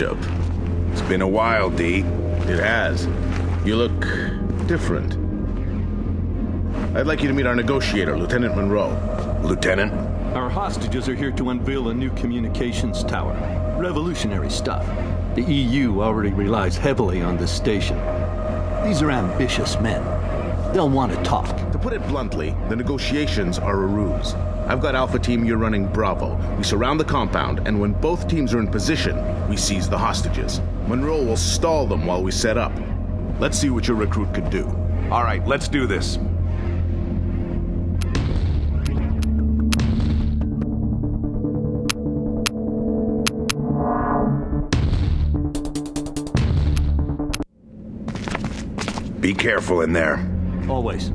catch-up. It's been a while, D. It has. You look different. I'd like you to meet our negotiator, Lieutenant Monroe. Lieutenant? Our hostages are here to unveil a new communications tower. Revolutionary stuff. The EU already relies heavily on this station. These are ambitious men. They'll want to talk. To put it bluntly, the negotiations are a ruse. I've got Alpha Team, you're running Bravo. We surround the compound, and when both teams are in position, we seize the hostages. Monroe will stall them while we set up. Let's see what your recruit could do. All right, let's do this. Be careful in there. Always.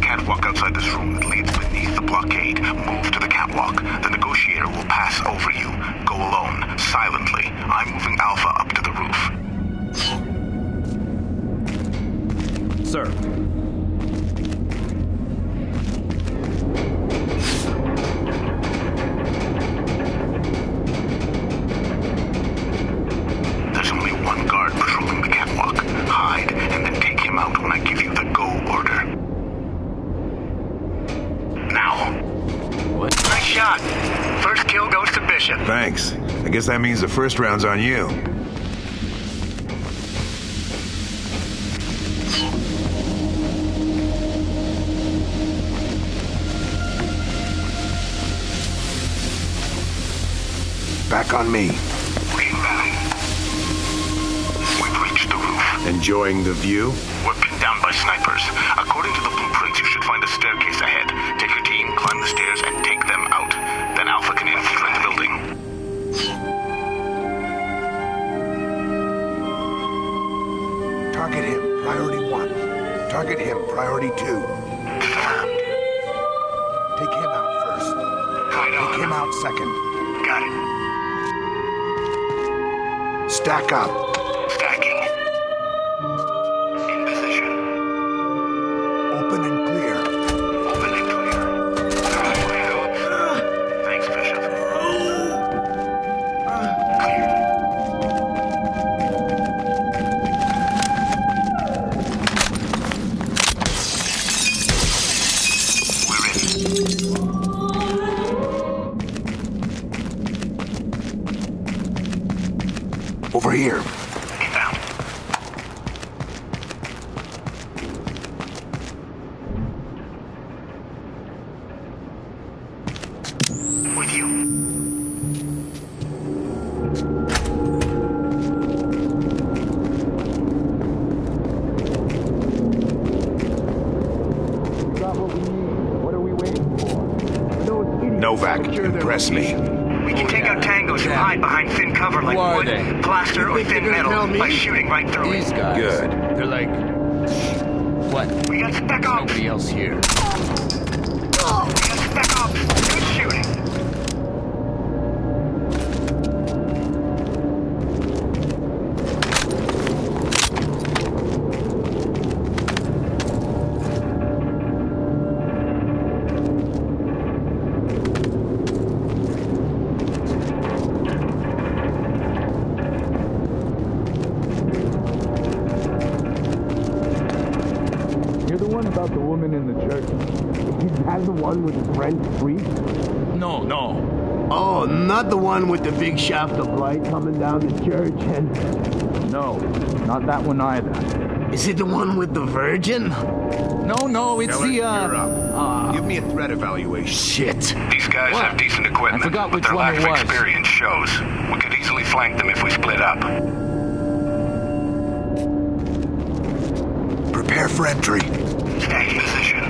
Catwalk outside this room that leads beneath the blockade. Move to the catwalk. The negotiator will pass over you. Go alone, silently. I'm moving Alpha up to the roof. Sir. There's only one guard patrolling the catwalk. Hide, and then take him out when I give you the go order. Nice shot. First kill goes to Bishop. Thanks. I guess that means the first round's on you. Back on me. We've reached the roof. Enjoying the view? We're pinned down by snipers. According to the blueprints, you should find a staircase ahead. Take your team, climb the stairs, and take them out. Then Alpha can infiltrate the building. Target him, priority 1. Target him, priority 2. Take him out first. Take him out second. Got it. Stack up. Over here. Inbound. With you. What are we waiting for? Novak, impress me. We can take out tangos who hide behind thin cover like wood, plaster, or thin metal by shooting right through it. These guys, good. They're like, what? We got spec ops. Nobody else here. We got spec ops. Good about the woman in the church. Is that the one with the French priest? No, no. Oh, not the one with the big shaft of light coming down the church and... No, not that one either. Is it the one with the virgin? No, no, it's Keller, the, you're up. Give me a threat evaluation. Shit. These guys have decent equipment, but their lack of experience shows. We could easily flank them if we split up. Prepare for entry. Position.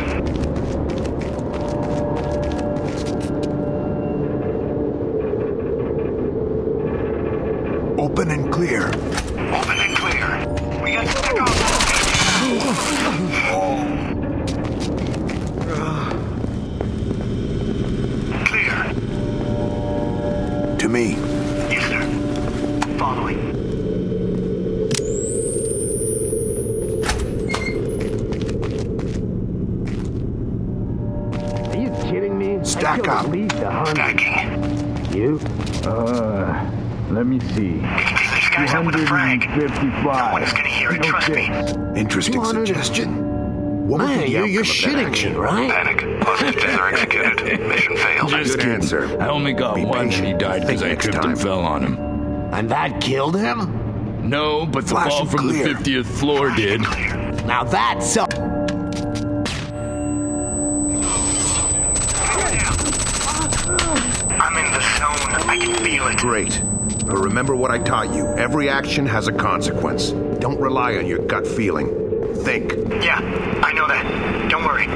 Open and clear. Open and clear. We got to go. Clear. To me. Yes, sir. Following. Stack up. Stacking. Thank you. Let me see. Sky's up with a frag. No one is going to hear it, trust me. Interesting suggestion. Man, you're shitting me, right? Panic. Hostages are executed. Mission failed. Good answer. I only got one and he died because I tripped and fell on him. And that killed him? No, but the fall from the 50th floor did. Now that's so... I'm in the zone. I can feel it. Great. But remember what I taught you. Every action has a consequence. Don't rely on your gut feeling. Think. Yeah, I know that. Don't worry.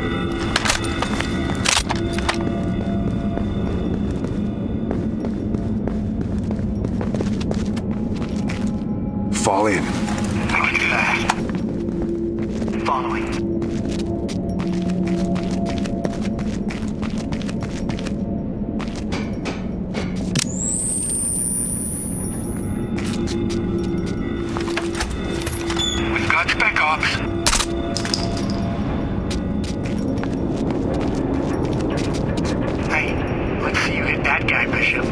Fall in. I can do that. Following. We've got spec ops. Hey, let's see you hit that guy, Bishop.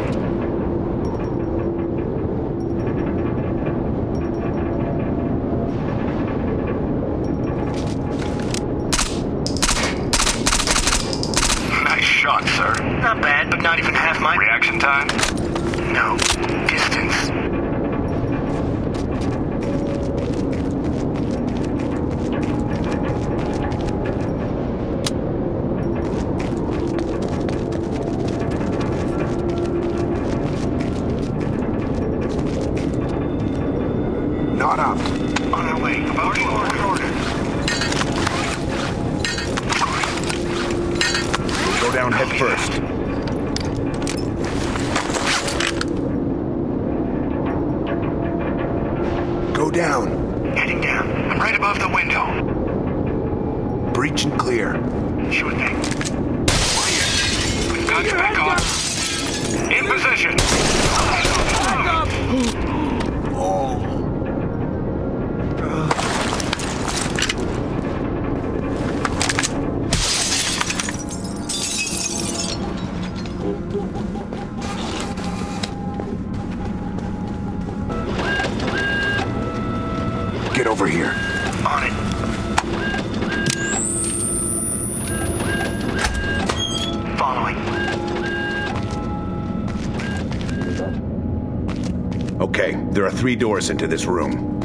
There are 3 doors into this room.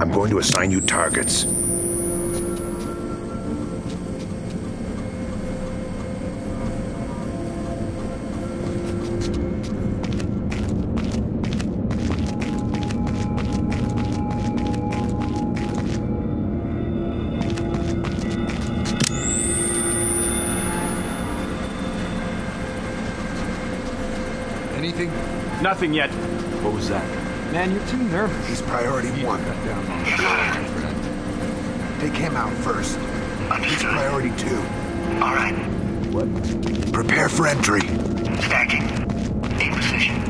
I'm going to assign you targets. Nothing yet. What was that? Man, you're too nervous. He's priority 1. Take him out first. He's priority 2. All right. What? Prepare for entry. Stacking. In position.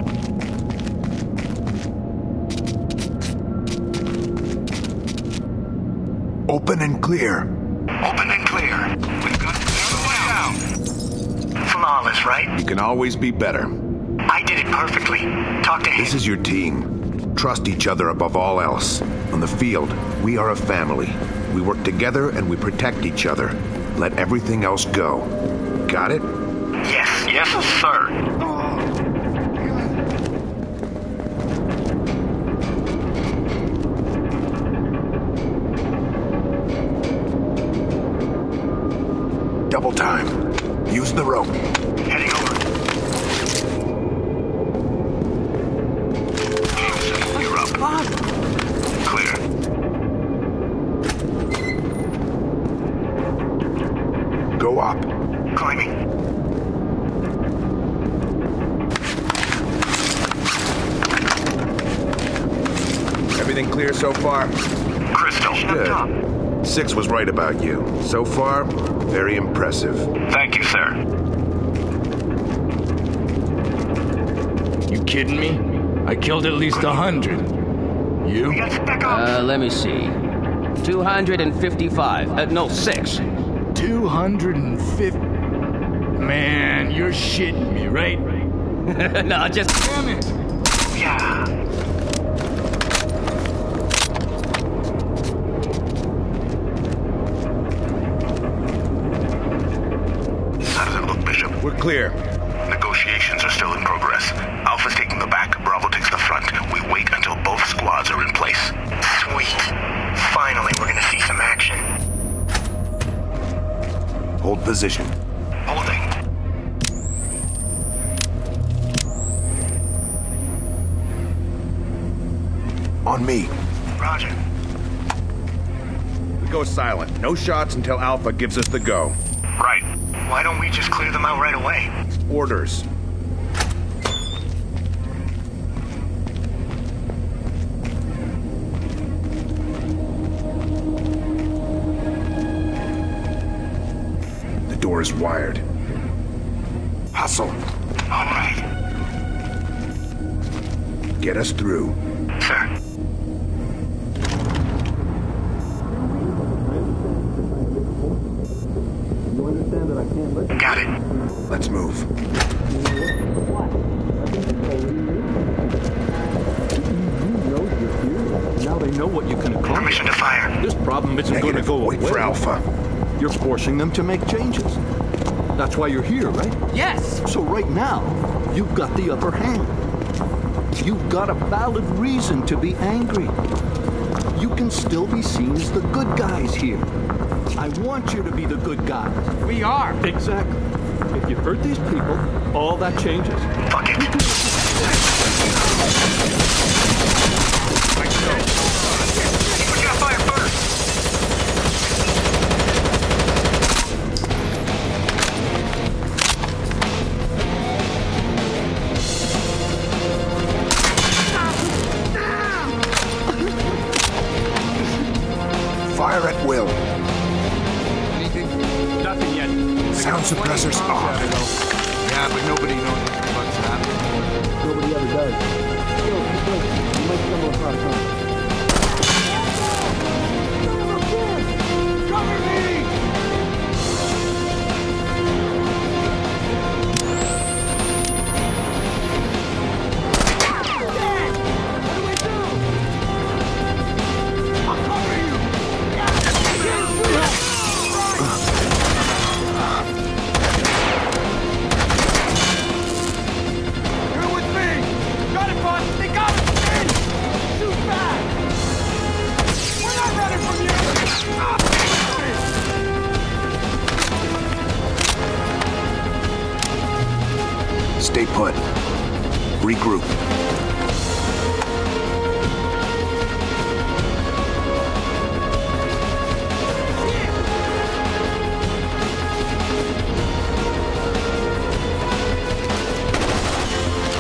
Open and clear. Open and clear. We've got it down. Flawless, right? You can always be better. I did it perfectly. Talk to him. This is your team. Trust each other above all else. On the field, we are a family. We work together and we protect each other. Let everything else go. Got it? Yes. Yes, sir. Oh. Double time. Use the rope. Heading over. So far, Crystal. Good. 6 was right about you. So far, very impressive. Thank you, sir. You kidding me? I killed at least 100. You? Let me see. 255. No, 6. 250. Man, you're shitting me, right? Nah, just damn it. Yeah. Sergeant, look, Bishop. We're clear. Negotiations are still in progress. Alpha's taking the back, Bravo takes the front. We wait until both squads are in place. Sweet. Finally, we're gonna see some action. Hold position. Holding. On me. Roger. We go silent. No shots until Alpha gives us the go. Right. Why don't we just clear them out right away? Orders. The door is wired. Hustle. All right. Get us through. Sir. Got it. Let's move. Now they know what you can accomplish. Permission to fire. This problem isn't going to go away. Wait for Alpha. You're forcing them to make changes. That's why you're here, right? Yes. So right now, you've got the upper hand. You've got a valid reason to be angry. You can still be seen as the good guys here. I want you to be the good guys. We are. Exactly. If you hurt these people, all that changes. Fuck it. We got fire first. Fire at will. Sound suppressors off. Yeah, but nobody knows what the fuck's happening. Nobody ever does. You might stumble across one. Cover me! I'll cover you! Stay put. Regroup.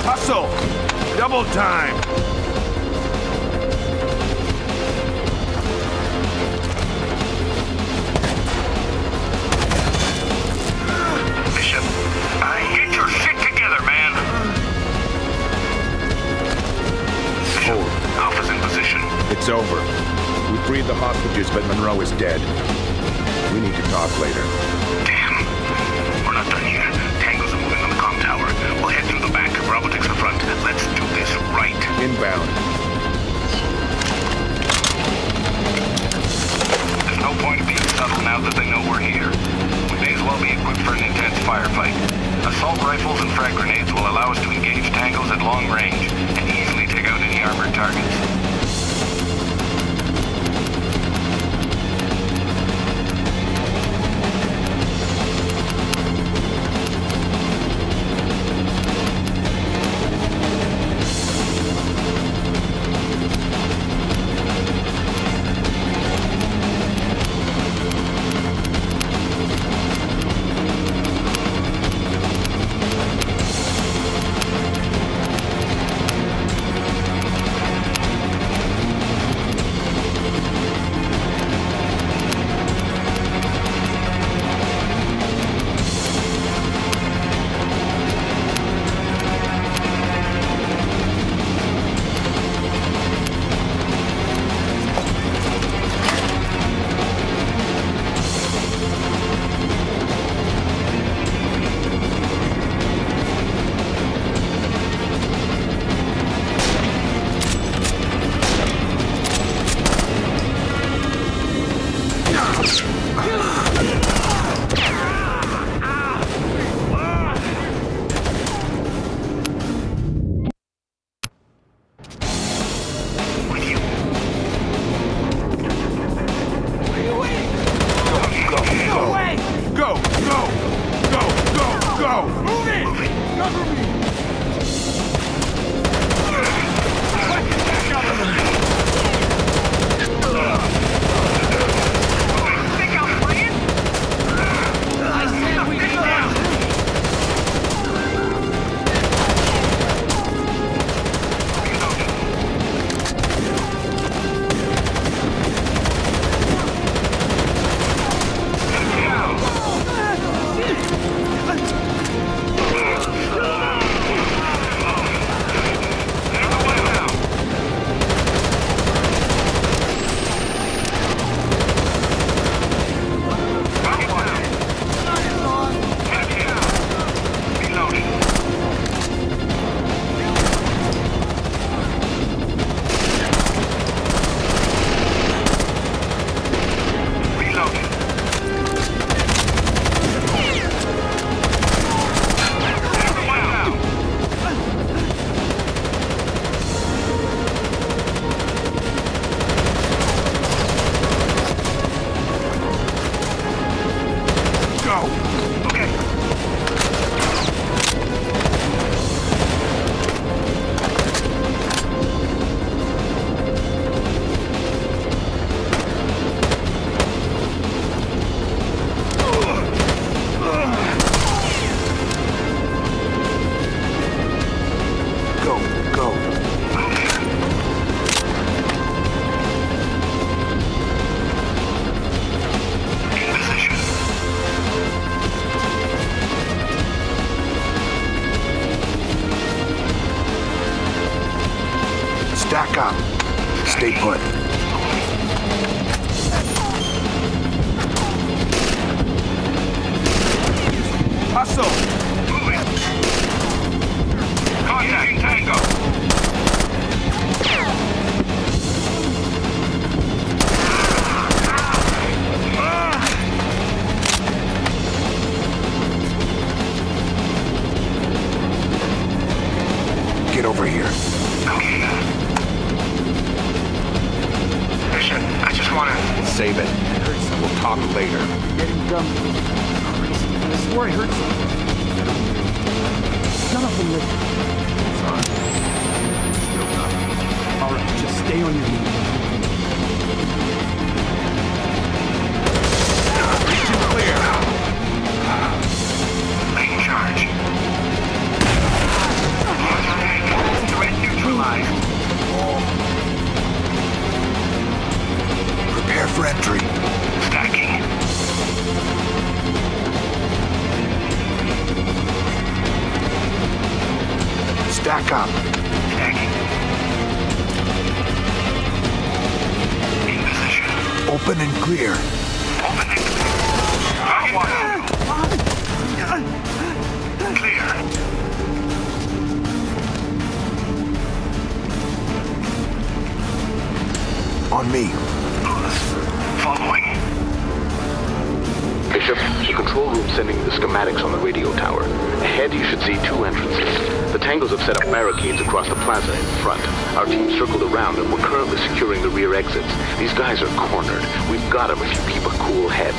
Hustle! Double time! Bishop, get your shit together, man! Hold. Alpha's in position. It's over. We freed the hostages, but Monroe is dead. We need to talk later. Damn. We're not done here. Tangos are moving on the comm tower. We'll head through the back. Bravo takes the front. Let's do this right. Inbound. There's no point in being subtle now that they know we're here. May as well be equipped for an intense firefight. Assault rifles and frag grenades will allow us to engage tangos at long range and easily take out any armored targets. back up. Stay put. Hustle! Move it! Contact Tango! Over here. Okay. Mission, I just want to... Save it. We'll talk later. Getting dumb. I swore I heard something. None of them live. Sorry. Still nothing. All right, just stay on your knees. Region clear. Lane charge. Neutralized. Prepare for entry. Stacking. Stack up. Stacking. In position. Open and clear. Open and clear. Clear. On me. Following. Bishop, the control room sending the schematics on the radio tower. Ahead you should see two entrances. The Tangos have set up barricades across the plaza in front. Our team circled around and we're currently securing the rear exits. These guys are cornered. We've got them if you keep a cool head.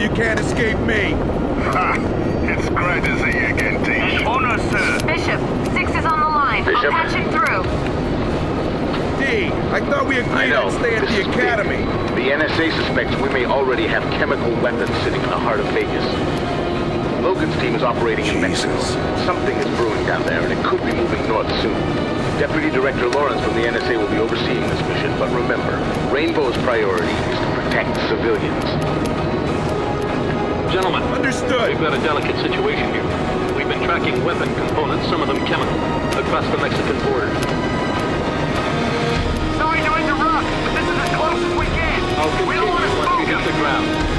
you can't escape me. Ha! It's great to see you again, team. An honor, sir. Bishop, 6 is on the line. Bishop. I'll patch him through. D, I thought we agreed on staying at the academy. The NSA suspects we may already have chemical weapons sitting in the heart of Vegas. Logan's team is operating in Mexico. Something is brewing down there, and it could be moving north soon. Deputy Director Lawrence from the NSA will be overseeing this mission, but remember, Rainbow's priority is to protect civilians. Gentlemen, understood. We've got a delicate situation here. We've been tracking weapon components, some of them chemical, across the Mexican border. Sorry to interrupt, but this is as close as we can. We don't want to spook him. The ground.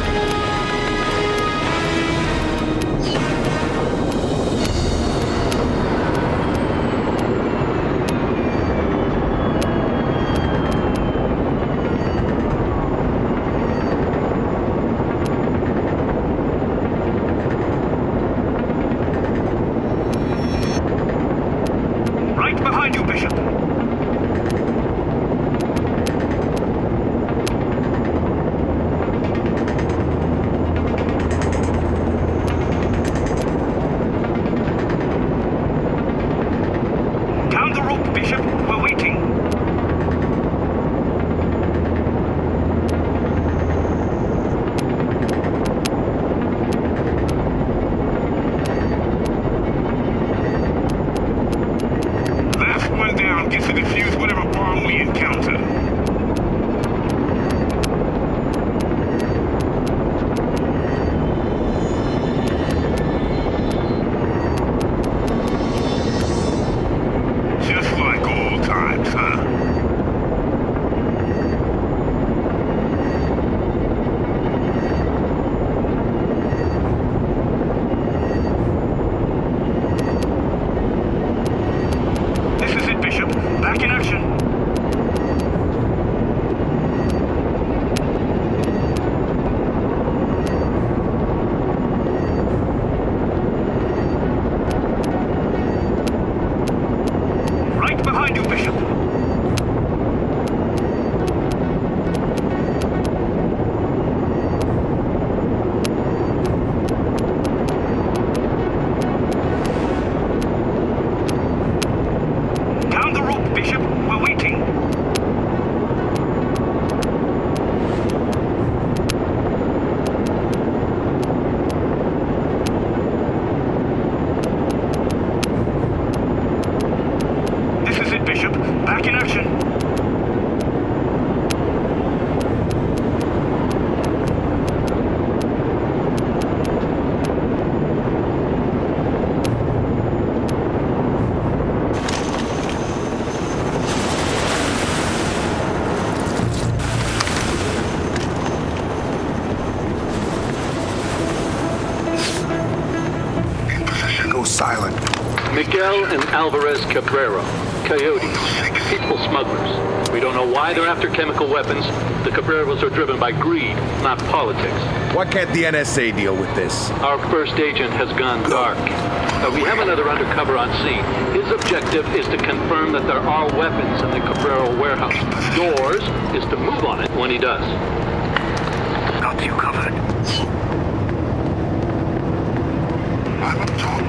Silent. Miguel and Álvarez Cabrero, coyotes, people smugglers. We don't know why they're after chemical weapons. The Cabreros are driven by greed, not politics. Why can't the NSA deal with this? Our first agent has gone dark. We have another undercover on scene. His objective is to confirm that there are weapons in the Cabrero warehouse. Yours is to move on it when he does. Got you covered. I'm up top.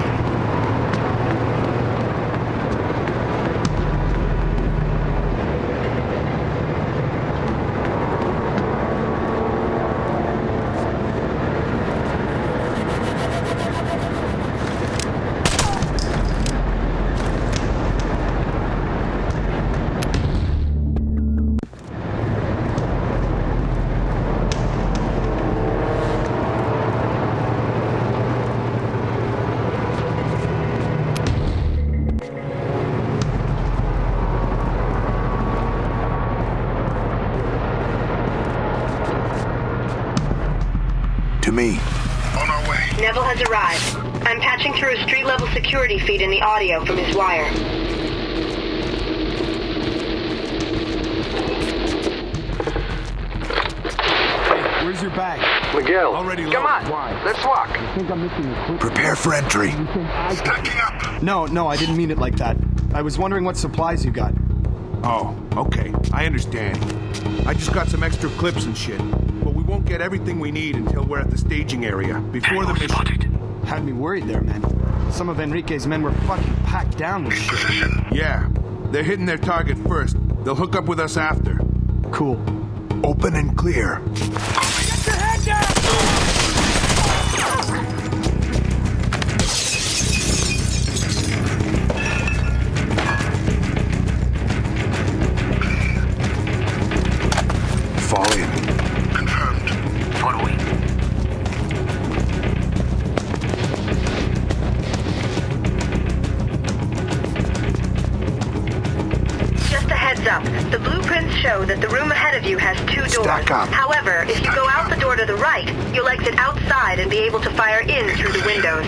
Neville has arrived. I'm patching through a street-level security feed in the audio from his wire. Hey, where's your bag? Miguel. Already loaded. Come on. Why? Let's walk. You think I'm missing a clip? Prepare for entry. Stacking up. No, I didn't mean it like that. I was wondering what supplies you got. Oh, okay. I understand. I just got some extra clips and shit. won't get everything we need until we're at the staging area, before the mission. Spotted. Had me worried there, man. Some of Enrique's men were fucking packed down with shit. Yeah. They're hitting their target first. They'll hook up with us after. Cool. Open and clear. Get your head down! That the room ahead of you has two doors. However, if you go out the door to the right, you'll exit outside and be able to fire in through the windows.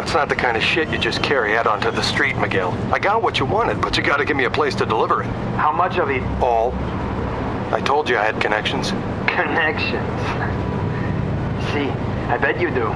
That's not the kind of shit you just carry out onto the street, Miguel. I got what you wanted, but you gotta give me a place to deliver it. How much of it? All. I told you I had connections. Connections? See, I bet you do.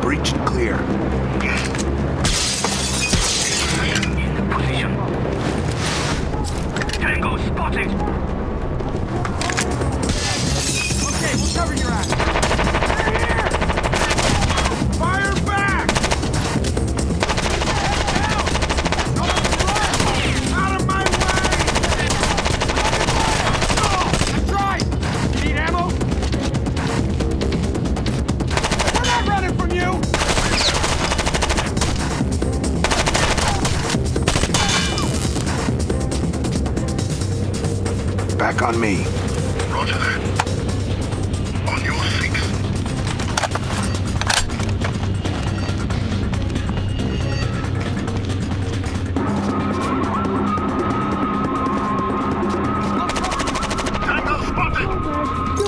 Breach clear. Yes. back on me. Roger that. On your six. Tango spotted! Down!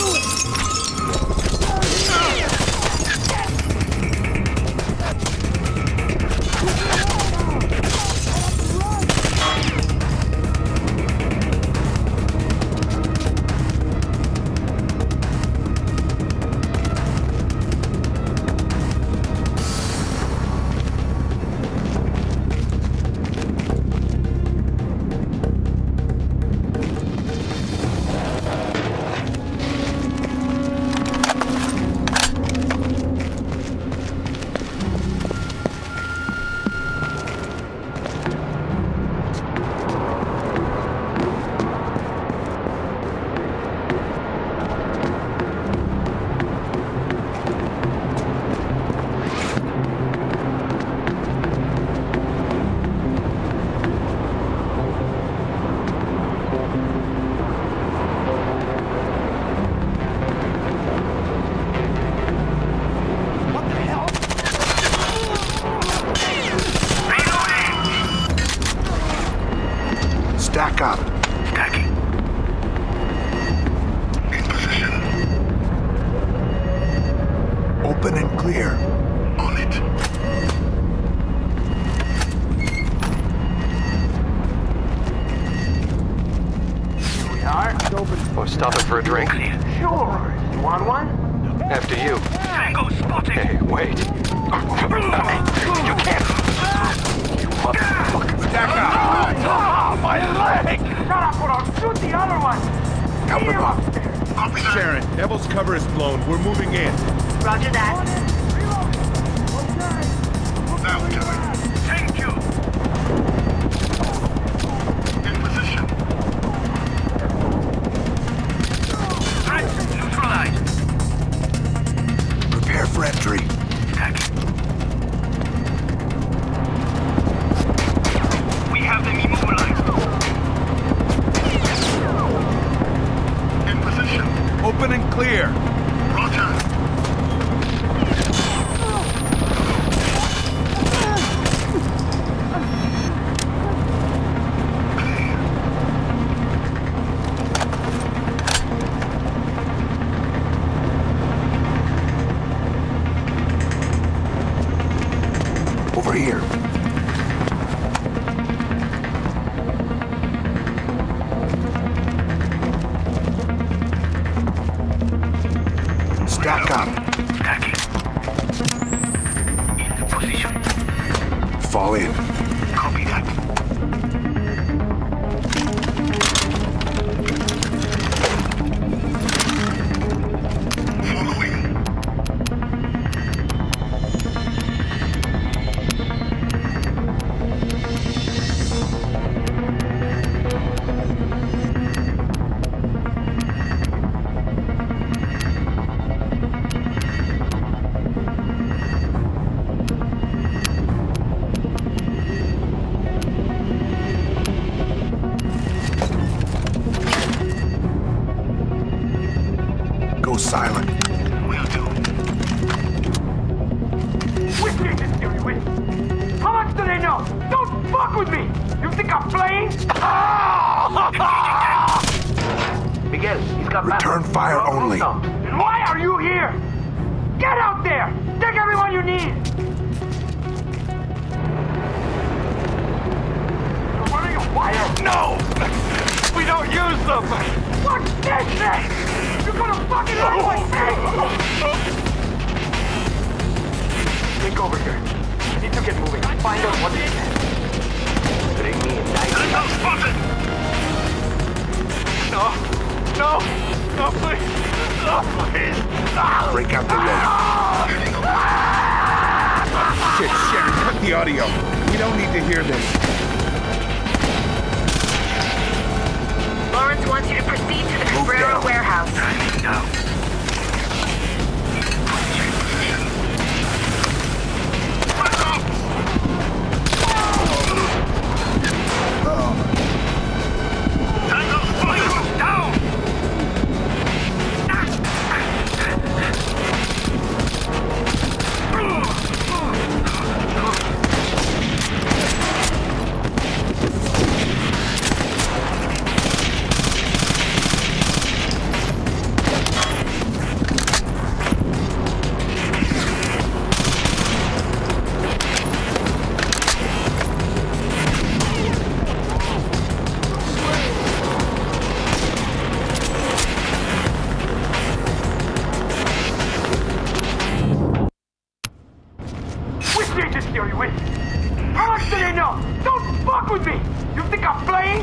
now! Don't fuck with me! You think I'm playing?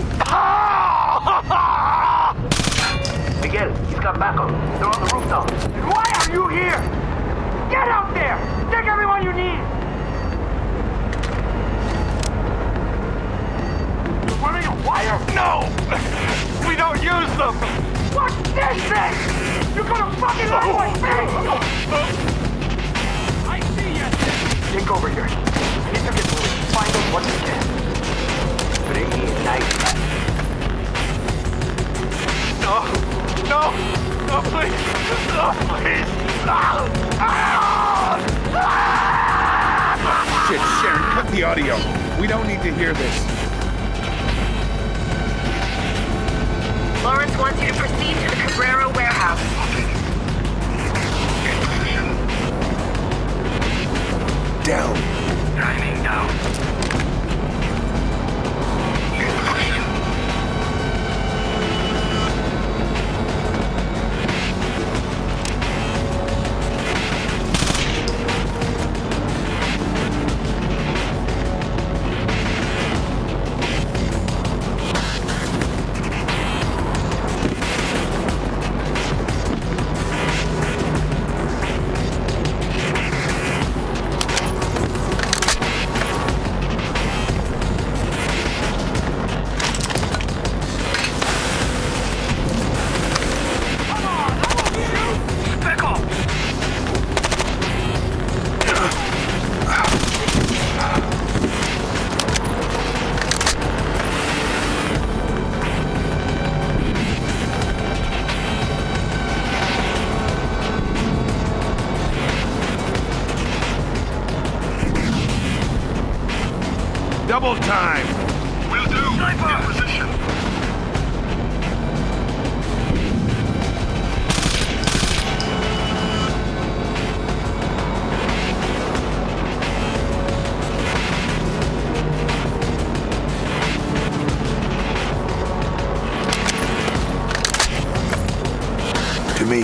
Miguel, he's got backup. They're on the rooftop. Then why are you here? Get out there! Take everyone you need! You're running a wire? No! We don't use them! What's this thing? You're gonna fucking lie like me! I see you! Take over here. I need to get moving. Find out what you can. Bring me a knife back. No! No! No, please! No, please! No! Shit, Sharon, cut the audio. We don't need to hear this. Lawrence wants you to proceed to the Cabrero warehouse. Down. Timing down. Double time! Will do! Sniper! In position! To me.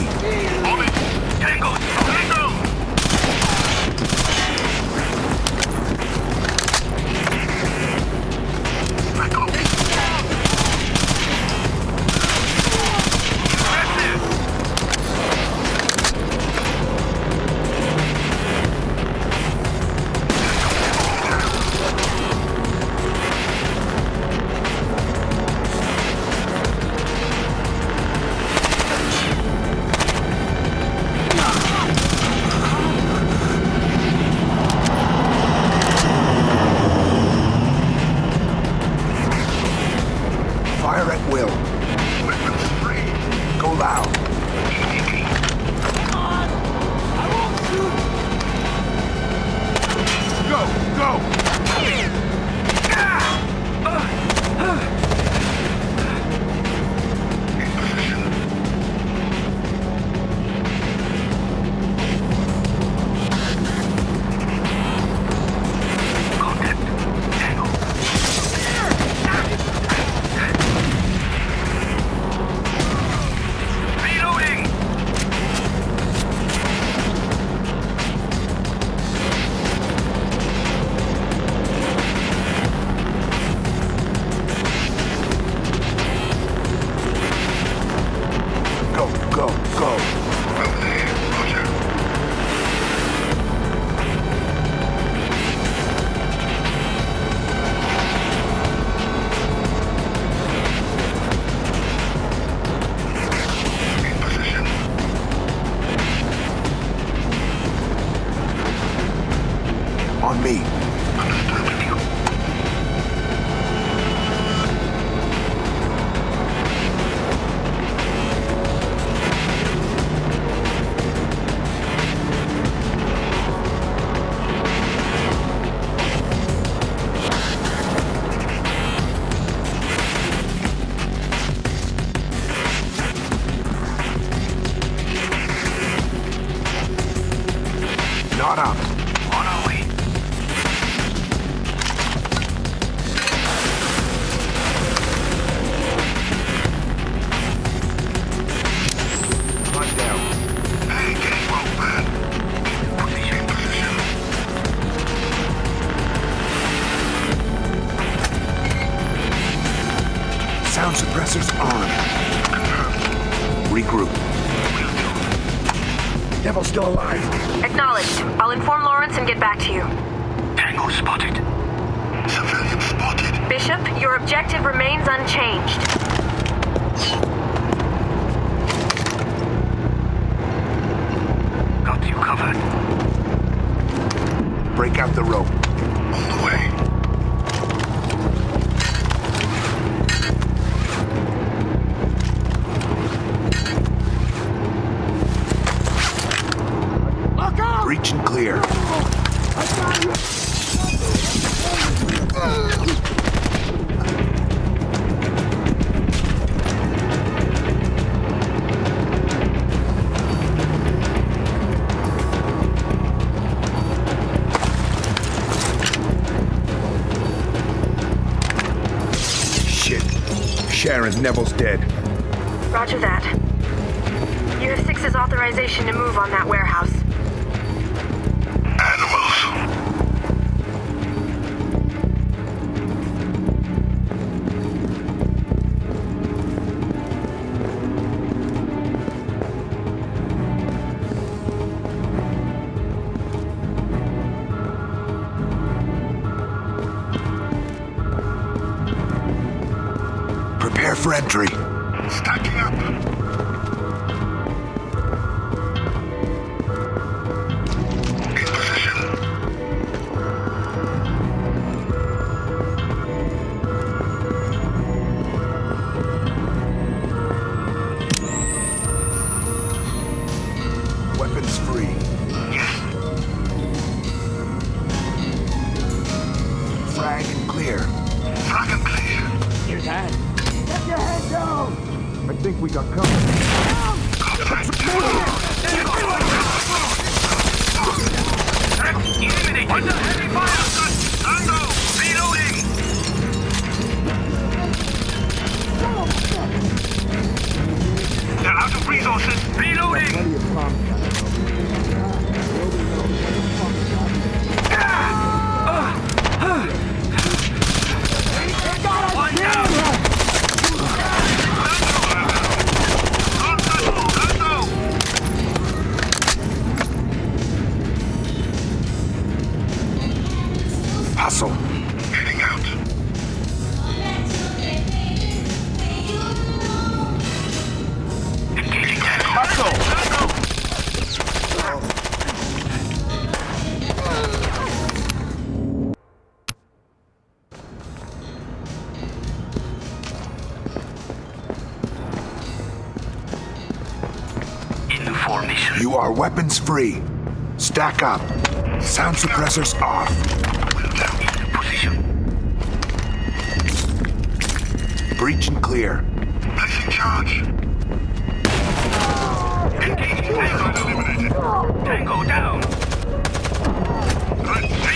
Move it! Tango! Tango! Alarm suppressors on. Regroup. Devil's still alive. Acknowledged. I'll inform Lawrence and get back to you. Tango spotted. Civilian spotted. Bishop, your objective remains unchanged. Break out the rope. All the way. Look out! Reach and clear. Sharon, Neville's dead. Roger that. You have Six's authorization to move on that warehouse. For entry. Stacking up. In position. Weapons free. Yes. Frag and clear. Frag and clear. Here's that. Get your head down! I think we got covered. Eliminate! Under heavy fire! Tango! Reloading! They're out of resources! Reloading! They got us down! Heading out. Engaging Tango. In formation. You are weapons free. Stack up. Sound suppressors off. Breach and clear. Placing charge. Engaging Tango. Eliminated. Tango down. Reloading.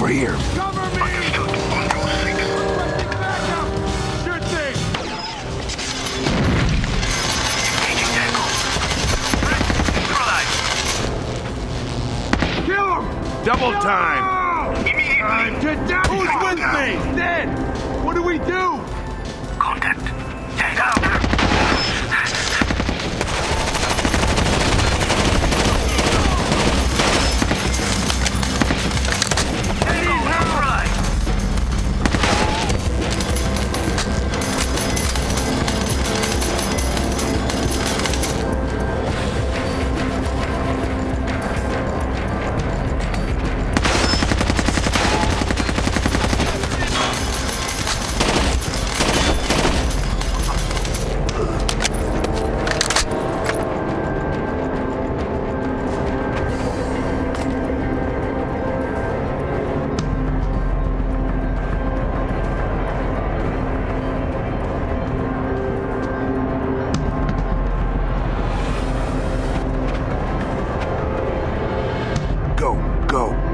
over here. Cover me! Understood. Control 6. Requesting backup! Sure thing! Engaging tackle. Neutralize. Kill him! Double time! Immediately! Who's with me? Dead! What do we do? Contact. Take out. Go.